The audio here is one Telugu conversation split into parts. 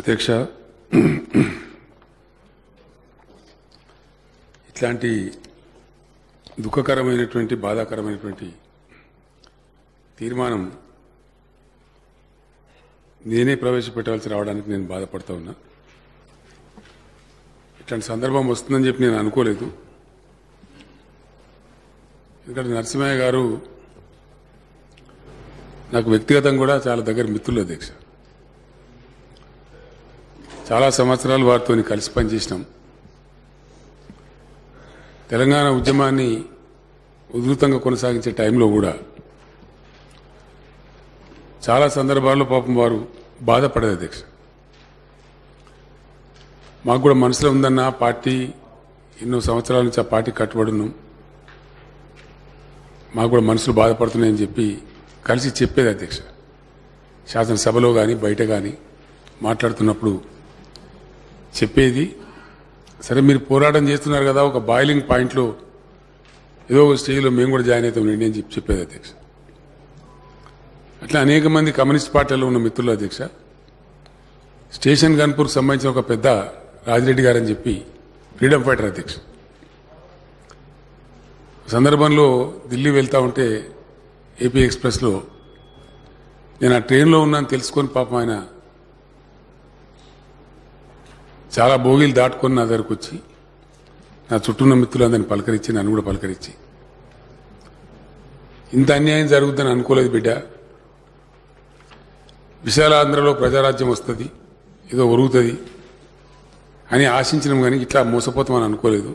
అధ్యక్ష ఇట్లాంటి దుఃఖకరమైనటువంటి బాధాకరమైనటువంటి తీర్మానం నేనే ప్రవేశపెట్టాల్సి రావడానికి నేను బాధపడతా ఉన్నా. ఇట్లాంటి సందర్భం వస్తుందని చెప్పి నేను అనుకోలేదు. ఎందుకంటే నరసింహయ్య గారు నాకు వ్యక్తిగతంగా కూడా చాలా దగ్గర మిత్రులు అధ్యక్ష. చాలా సంవత్సరాలు వారితో కలిసి పనిచేసినాం. తెలంగాణ ఉద్యమాన్ని ఉధృతంగా కొనసాగించే టైంలో కూడా చాలా సందర్భాల్లో పాపం వారు బాధపడేది అధ్యక్ష. మాకు కూడా మనసులో ఉందన్న పార్టీ, ఎన్నో సంవత్సరాల నుంచి ఆ పార్టీ కట్టుబడున్నాం, మాకు కూడా మనసులు బాధపడుతున్నాయని చెప్పి కలిసి చెప్పేది అధ్యక్ష. శాసనసభలో కానీ బయట కానీ మాట్లాడుతున్నప్పుడు చెప్పేది, సరే మీరు పోరాటం చేస్తున్నారు కదా, ఒక బాయిలింగ్ పాయింట్లో ఏదో ఒక స్టేజ్లో మేము కూడా జాయిన్ అవుతాం రండి అని చెప్పి చెప్పేది అధ్యక్ష. అట్లా అనేక మంది కమ్యూనిస్ట్ పార్టీలో ఉన్న మిత్రులు అధ్యక్ష. స్టేషన్ గన్పూర్కి సంబంధించిన ఒక పెద్ద రాజిరెడ్డి గారని చెప్పి ఫ్రీడమ్ ఫైటర్ అధ్యక్ష. సందర్భంలో ఢిల్లీ వెళ్తా ఉంటే ఏపీ ఎక్స్ప్రెస్లో నేను ఆ ట్రైన్లో ఉన్నాను తెలుసుకొని పాపం ఆయన చాలా భోగిలు దాటుకొని నా దగ్గరకు వచ్చి నా చుట్టూ ఉన్న మిత్రులందరినీ పలకరించి నన్ను కూడా పలకరించి, ఇంత అన్యాయం జరుగుతుందని అనుకోలేదు బిడ్డ, విశాలాంధ్రలో ప్రజారాజ్యం వస్తుంది, ఏదో ఒరుగుతుంది అని ఆశించినాం కానీ ఇట్లా మోసపోతామని అనుకోలేదు.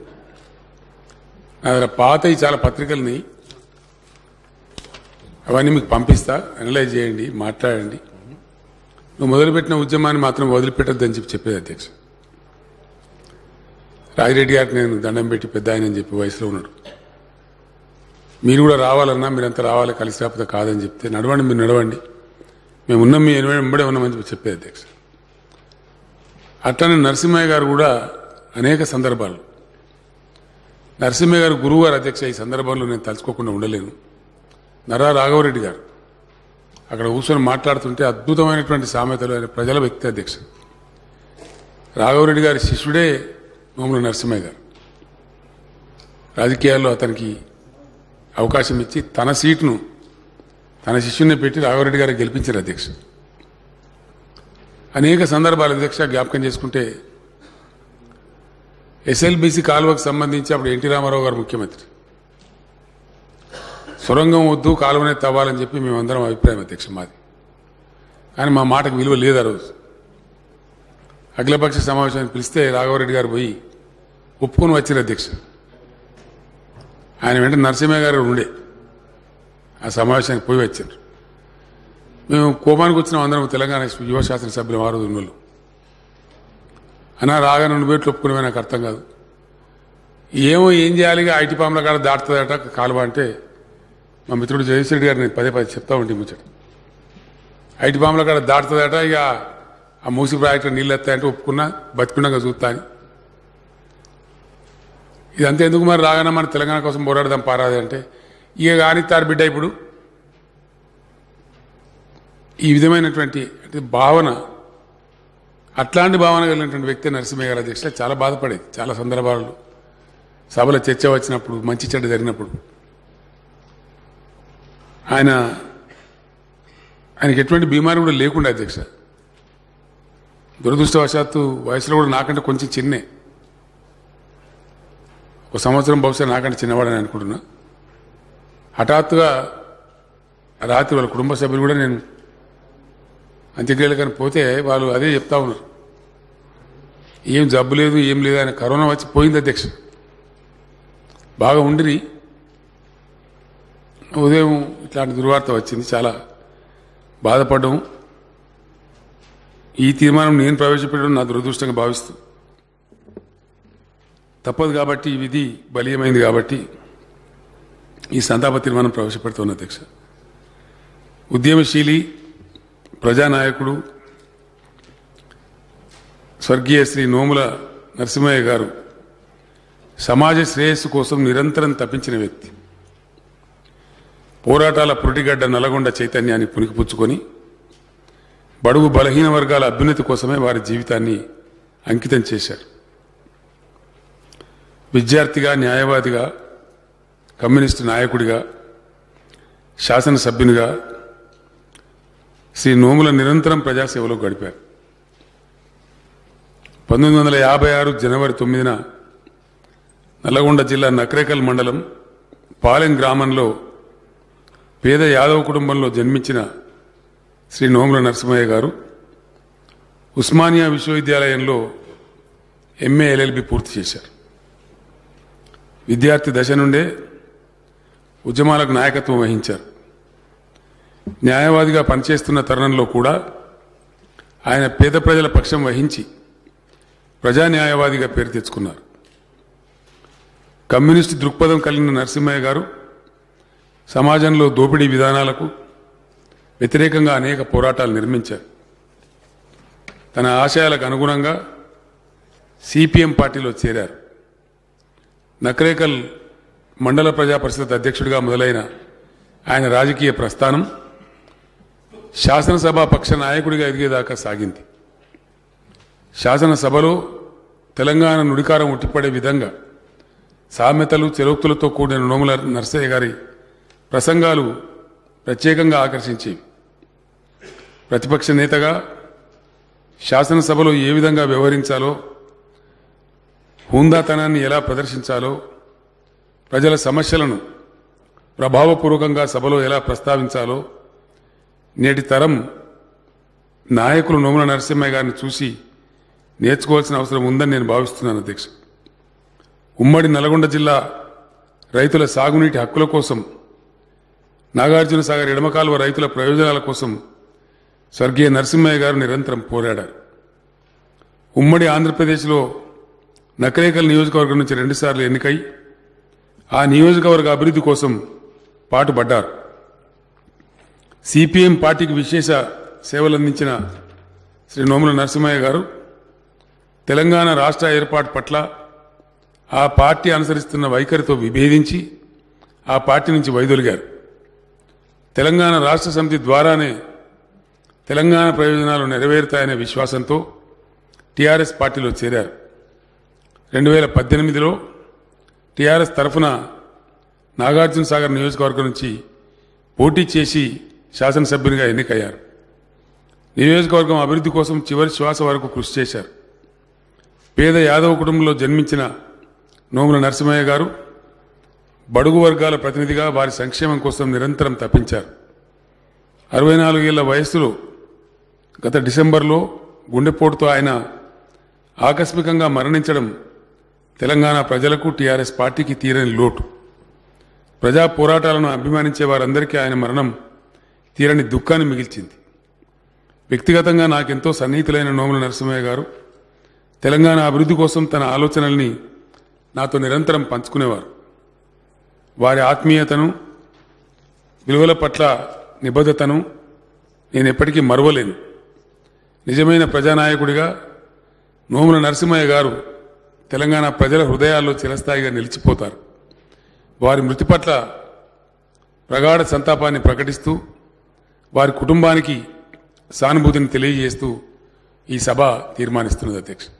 నా దగ్గర పాతవి చాలా పత్రికలని, అవన్నీ మీకు పంపిస్తా, అనలైజ్ చేయండి, మాట్లాడండి, నువ్వు మొదలుపెట్టిన ఉద్యమాన్ని మాత్రం వదిలిపెట్టద్దని చెప్పి చెప్పేది అధ్యక్ష. రాజిరెడ్డి గారికి నేను దండం పెట్టి పెద్ద ఆయన అని చెప్పి వయసులో ఉన్నాడు, మీరు కూడా రావాలన్నా మీరంతా రావాలి కలిసి రాకపోతే కాదని చెప్తే, నడవండి మీరు నడవండి, మేము ఉన్నాం మీ వెంబడే ఉన్నామని చెప్పి చెప్పేది అధ్యక్ష. అట్లానే నరసింహయ్య గారు కూడా అనేక సందర్భాలు, నరసింహయ్య గారు గురువు గారు అధ్యక్ష, ఈ సందర్భంలో నేను తలుచుకోకుండా ఉండలేను. నర్రా రాఘవరెడ్డి గారు అక్కడ కూర్చొని మాట్లాడుతుంటే అద్భుతమైనటువంటి సామెతలు ఆయన ప్రజల వ్యక్తి అధ్యక్ష. రాఘవరెడ్డి గారి శిష్యుడే నోముల నరసింహయ్య గారు. రాజకీయాల్లో అతనికి అవకాశం ఇచ్చి తన సీటును తన శిష్యుని పెట్టి రాఘవరెడ్డి గారు గెలిపించారు అధ్యక్ష. అనేక సందర్భాలు అధ్యక్ష జ్ఞాపకం చేసుకుంటే, ఎస్ఎల్బీసీ కాలువకు సంబంధించి అప్పుడు ఎన్టీ రామారావు గారు ముఖ్యమంత్రి, సొరంగం వద్దు కాలువనే తవ్వాలని చెప్పి మేమందరం అభిప్రాయం అధ్యక్ష మాది. కానీ మా మాటకు విలువ లేదు. ఆ రోజు అఖిలపక్ష సమావేశాన్ని పిలిస్తే రాఘవరెడ్డి గారు పోయి ఒప్పుకొని వచ్చారు అధ్యక్ష. ఆయన వెంట నరసింహయ్య గారు ఉండే ఆ సమావేశానికి పోయి వచ్చారు. మేము కోపానికి వచ్చినాం అందరం, తెలంగాణ యువ శాసనసభ్యులు ఆ రోజు ఉన్నోళ్ళు. అన్నా రాగా నుండి బేట్లు ఒప్పుకునేవే, నాకు అర్థం కాదు, ఏమో ఏం చేయాలి, ఐటీ పాముల కాడ దాటుతుందట కాలువ అంటే, మా మిత్రుడు జయశ్రెడ్డి గారు నేను పదే పదే చెప్తా ఉంటే ముచ్చట, ఐటీ పాముల కాడ దాటుతుందట, ఇక ఆ మూసి ప్రాజెక్టు నీళ్ళు వస్తాయంటే ఒప్పుకున్నా, బతికున్నాక చూస్తా అని. ఇదంతా ఎందుకు మరి రాగానే మన తెలంగాణ కోసం పోరాడదాం పారాది అంటే, ఇక కానీ తారు బిడ్డ. ఇప్పుడు ఈ విధమైనటువంటి అంటే భావన, అట్లాంటి భావన కలిగినటువంటి వ్యక్తి నరసింహయ్య గారు అధ్యక్ష. చాలా బాధపడేది చాలా సందర్భాలు, సభలో చర్చ వచ్చినప్పుడు, మంచి చెడ్డ జరిగినప్పుడు. ఆయనకి ఎటువంటి బీమారి కూడా లేకుండా అధ్యక్ష. దురదృష్టవశాత్తు వయసులో కూడా నాకంటే కొంచెం చిన్నే, ఒక సంవత్సరం బహుశా నాకంటే చిన్నవాడని అనుకుంటున్నా. హఠాత్తుగా రాత్రి వాళ్ళ కుటుంబ సభ్యులు కూడా నేను అంత్యక్రియలు కానీ పోతే వాళ్ళు అదే చెప్తా ఉన్నారు, ఏం జబ్బు లేదు ఏం లేదు, ఆయన కరోనా వచ్చి పోయింది అధ్యక్ష. బాగా ఉండిరి, ఉదయం ఇట్లాంటి దుర్వార్త వచ్చింది, చాలా బాధపడ్డం. ఈ తీర్మానం నేను ప్రవేశపెట్టడం నా దురదృష్టంగా భావిస్తూ, తప్పదు కాబట్టి, ఈ విధి బలీయమైంది కాబట్టి ఈ సంతాప తీర్మానం ప్రవేశపెడుతున్న అధ్యక్ష. ఉద్యమశీలి ప్రజానాయకుడు స్వర్గీయ శ్రీ నోముల నరసింహయ్య గారు సమాజ శ్రేయస్సు కోసం నిరంతరం తపించిన వ్యక్తి. పోరాటాల పురిటిగడ్డ నల్లగొండ చైతన్యాన్ని పుణికిపుచ్చుకొని బడుగు బలహీన వర్గాల అభ్యున్నతి కోసమే వారి జీవితాన్ని అంకితం చేశారు. విద్యార్థిగా, న్యాయవాదిగా, కమ్యూనిస్టు నాయకుడిగా, శాసనసభ్యునిగా శ్రీ నోముల నిరంతరం ప్రజాసేవలో గడిపారు. 1956 జనవరి 9న నల్లగొండ జిల్లా నక్రేకల్ మండలం పాలెం గ్రామంలో పేద యాదవ కుటుంబంలో జన్మించిన శ్రీ నోముల నరసింహయ్య గారు ఉస్మానియా విశ్వవిద్యాలయంలో MA LLB పూర్తి చేశారు. విద్యార్థి దశ నుండే ఉద్యమాలకు నాయకత్వం వహించారు. న్యాయవాదిగా పనిచేస్తున్న తరుణంలో కూడా ఆయన పేద ప్రజల పక్షం వహించి ప్రజా న్యాయవాదిగా పేరు తెచ్చుకున్నారు. కమ్యూనిస్టు దృక్పథం కలిగిన నరసింహయ్య గారు సమాజంలో దోపిడీ విధానాలకు వ్యతిరేకంగా అనేక పోరాటాలు నిర్మించారు. తన ఆశయాలకు అనుగుణంగా CPM పార్టీలో చేరారు. నక్రేకల్ మండల ప్రజా పరిషత్ అధ్యక్షుడిగా మొదలైన ఆయన రాజకీయ ప్రస్థానం శాసనసభ పక్ష నాయకుడిగా ఎదిగేదాకా సాగింది. శాసనసభలో తెలంగాణ నుడికారం ఉట్టిపడే విధంగా సామెతలు, చెరోక్తులతో కూడిన నోముల నరసయ్య గారి ప్రసంగాలు ప్రత్యేకంగా ఆకర్షించేవి. ప్రతిపక్ష నేతగా శాసనసభలో ఏ విధంగా వ్యవహరించాలో, హుందాతనాన్ని ఎలా ప్రదర్శించాలో, ప్రజల సమస్యలను ప్రభావపూర్వకంగా సభలో ఎలా ప్రస్తావించాలో నేటి తరం నాయకులు నోముల నరసింహయ్య గారిని చూసి నేర్చుకోవాల్సిన అవసరం ఉందని నేను భావిస్తున్నాను. అధ్యక్ష, ఉమ్మడి నల్గొండ జిల్లా రైతుల సాగునీటి హక్కుల కోసం, నాగార్జున సాగర్ ఎడమకాల్వ రైతుల ప్రయోజనాల కోసం స్వర్గీయ నరసింహయ్య గారు నిరంతరం పోరాడారు. ఉమ్మడి ఆంధ్రప్రదేశ్లో నకరేకల్ నియోజకవర్గం నుంచి 2 సార్లు ఎన్నికై ఆ నియోజకవర్గ అభివృద్ధి కోసం పాటుపడ్డారు. CPM పార్టీకి విశేష సేవలందించిన శ్రీ నోముల నరసింహయ్య గారు తెలంగాణ రాష్ట్ర ఏర్పాటు పట్ల ఆ పార్టీ అనుసరిస్తున్న వైఖరితో విభేదించి ఆ పార్టీ నుంచి వైదొలిగారు. తెలంగాణ రాష్ట్ర సమితి ద్వారానే తెలంగాణ ప్రయోజనాలు నెరవేరుతాయనే విశ్వాసంతో TRS పార్టీలో చేరారు. 2018లో TRS తరఫున నాగార్జున సాగర్ నియోజకవర్గం నుంచి పోటీ చేసి శాసనసభ్యునిగా ఎన్నికయ్యారు. నియోజకవర్గం అభివృద్ధి కోసం చివరి శ్వాస వరకు కృషి చేశారు. పేద యాదవ కుటుంబంలో జన్మించిన నోముల నరసింహయ్య గారు బడుగు వర్గాల ప్రతినిధిగా వారి సంక్షేమం కోసం నిరంతరం తపించారు. 64 ఏళ్ల వయస్సులో గత డిసెంబర్లో గుండెపోటుతో ఆయన ఆకస్మికంగా మరణించడం తెలంగాణ ప్రజలకు, TRS పార్టీకి తీరని లోటు. ప్రజా పోరాటాలను అభిమానించే వారందరికీ ఆయన మరణం తీరని దుఃఖాన్ని మిగిల్చింది. వ్యక్తిగతంగా నాకెంతో సన్నిహితులైన నోముల నరసింహయ్య గారు తెలంగాణ అభివృద్ధి కోసం తన ఆలోచనల్ని నాతో నిరంతరం పంచుకునేవారు. వారి ఆత్మీయతను, విలువల పట్ల నిబద్ధతను నేను ఎప్పటికీ మరువలేను. నిజమైన ప్రజానాయకుడిగా నోముల నరసింహయ్య గారు తెలంగాణ ప్రజల హృదయాల్లో చిరస్థాయిగా నిలిచిపోతారు. వారి మృతి పట్ల ప్రగాఢ సంతాపాన్ని ప్రకటిస్తూ వారి కుటుంబానికి సానుభూతిని తెలియజేస్తూ ఈ సభ తీర్మానిస్తున్నది. అధ్యక్ష.